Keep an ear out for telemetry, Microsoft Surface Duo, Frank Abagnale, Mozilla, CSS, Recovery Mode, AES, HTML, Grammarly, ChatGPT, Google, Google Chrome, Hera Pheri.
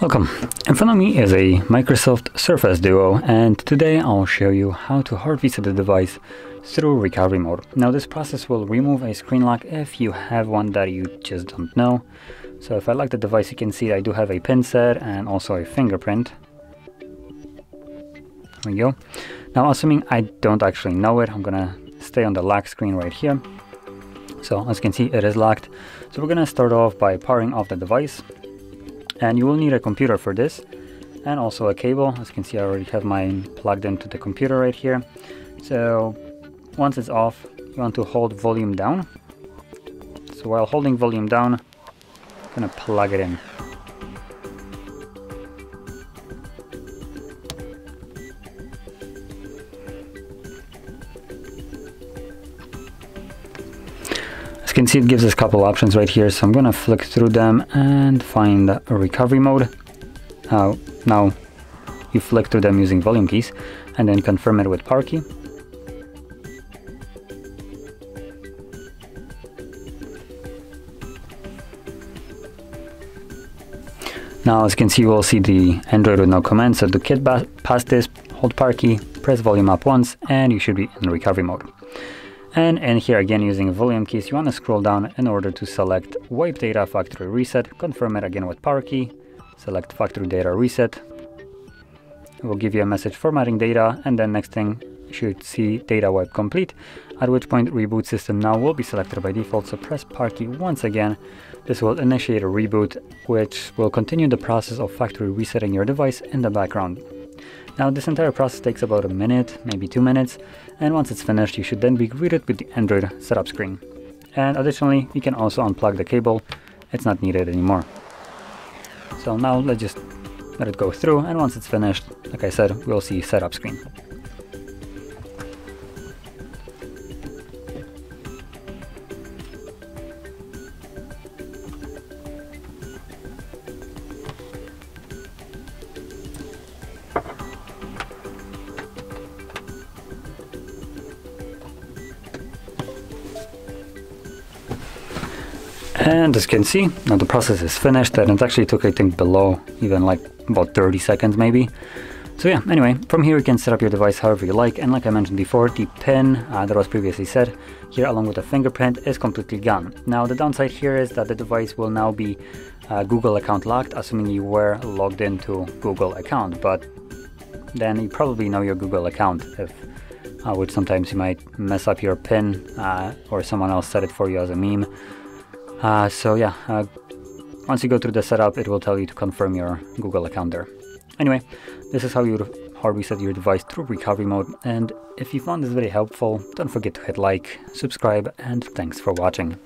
Welcome! In front of me is a Microsoft Surface Duo, and today I'll show you how to hard reset the device through recovery mode. Now this process will remove a screen lock if you have one that you just don't know. So if I lock the device, you can see I do have a pin set and also a fingerprint. There we go. Now assuming I don't actually know it, I'm gonna stay on the lock screen right here. So as you can see, it is locked. So we're gonna start off by powering off the device. And you will need a computer for this, and also a cable. As you can see, I already have mine plugged into the computer right here. So once it's off, you want to hold volume down. So while holding volume down, I'm gonna plug it in. As you can see, it gives us a couple options right here, so I'm gonna flick through them and find a recovery mode. Now you flick through them using volume keys and then confirm it with power key. Now as you can see, we'll see the Android with no commands, so to get past this, hold power key, press volume up once, and you should be in recovery mode. And in here again, using volume keys, you want to scroll down in order to select wipe data factory reset, confirm it again with power key, select factory data reset. It will give you a message formatting data, and then next thing you should see data wipe complete, at which point reboot system now will be selected by default, so press power key once again. This will initiate a reboot, which will continue the process of factory resetting your device in the background. Now this entire process takes about a minute, maybe 2 minutes, and once it's finished, you should then be greeted with the Android setup screen. And additionally, you can also unplug the cable, it's not needed anymore. So now let's just let it go through, and once it's finished, like I said, we'll see setup screen. And as you can see, now the process is finished, and it actually took, I think, below even like about 30 seconds maybe. So yeah, anyway, from here you can set up your device however you like, and like I mentioned before, the pin that was previously set here along with the fingerprint is completely gone. Now the downside here is that the device will now be Google account locked, assuming you were logged into Google account, but then you probably know your Google account, if which sometimes you might mess up your pin or someone else set it for you as a meme. So yeah, once you go through the setup, it will tell you to confirm your Google account there. Anyway, this is how you hard reset your device through recovery mode, and if you found this video helpful, don't forget to hit like, subscribe, and thanks for watching.